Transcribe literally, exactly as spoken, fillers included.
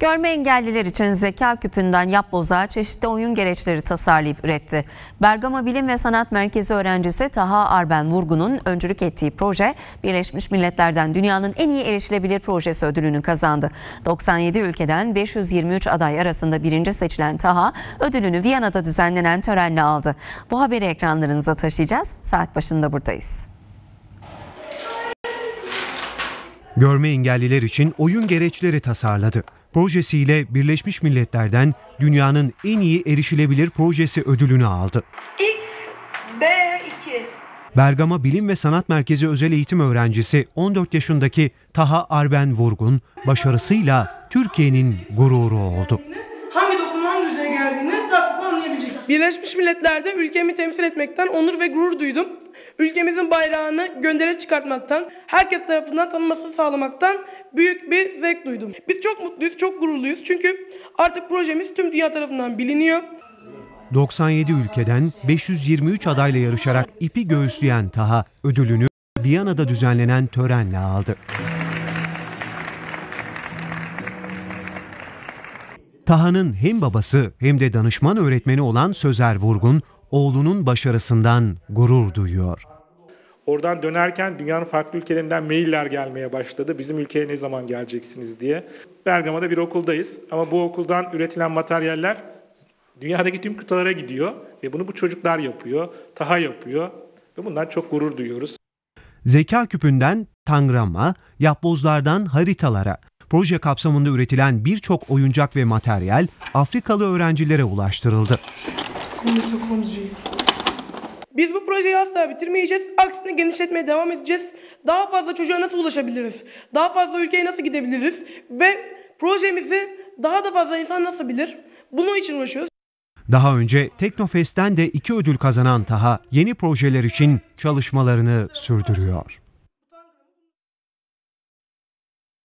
Görme engelliler için zeka küpünden yapbozağa çeşitli oyun gereçleri tasarlayıp üretti. Bergama Bilim ve Sanat Merkezi öğrencisi Taha Arben Vurgun'un öncülük ettiği proje, Birleşmiş Milletler'den dünyanın en iyi erişilebilir projesi ödülünü kazandı. doksan yedi ülkeden beş yüz yirmi üç aday arasında birinci seçilen Taha, ödülünü Viyana'da düzenlenen törenle aldı. Bu haberi ekranlarınıza taşıyacağız. Saat başında buradayız. Görme engelliler için oyun gereçleri tasarladı. Projesiyle Birleşmiş Milletler'den dünyanın en iyi erişilebilir projesi ödülünü aldı. X B iki Bergama Bilim ve Sanat Merkezi özel eğitim öğrencisi on dört yaşındaki Taha Arben Vurgun başarısıyla Türkiye'nin gururu oldu. Hangi dokunmanın üzerine geldiğini rahatlıkla anlayabilecek. Birleşmiş Milletler'de ülkemi temsil etmekten onur ve gurur duydum. Ülkemizin bayrağını göndere çıkartmaktan, herkes tarafından tanınmasını sağlamaktan büyük bir zevk duydum. Biz çok mutluyuz, çok gururluyuz çünkü artık projemiz tüm dünya tarafından biliniyor. doksan yedi ülkeden beş yüz yirmi üç adayla yarışarak ipi göğüsleyen Taha ödülünü Viyana'da düzenlenen törenle aldı. Taha'nın hem babası hem de danışman öğretmeni olan Sözer Vurgun, oğlunun başarısından gurur duyuyor. Oradan dönerken dünyanın farklı ülkelerinden mailler gelmeye başladı. Bizim ülkeye ne zaman geleceksiniz diye. Bergama'da bir okuldayız ama bu okuldan üretilen materyaller dünyadaki tüm kıtalara gidiyor. Ve bunu bu çocuklar yapıyor, Taha yapıyor ve bundan çok gurur duyuyoruz. Zeka küpünden tangrama, yapbozlardan haritalara, proje kapsamında üretilen birçok oyuncak ve materyal Afrikalı öğrencilere ulaştırıldı. Biz bu projeyi asla bitirmeyeceğiz. Aksine genişletmeye devam edeceğiz. Daha fazla çocuğa nasıl ulaşabiliriz? Daha fazla ülkeye nasıl gidebiliriz? Ve projemizi daha da fazla insan nasıl bilir? Bunun için uğraşıyoruz. Daha önce Teknofest'ten de iki ödül kazanan Taha yeni projeler için çalışmalarını sürdürüyor.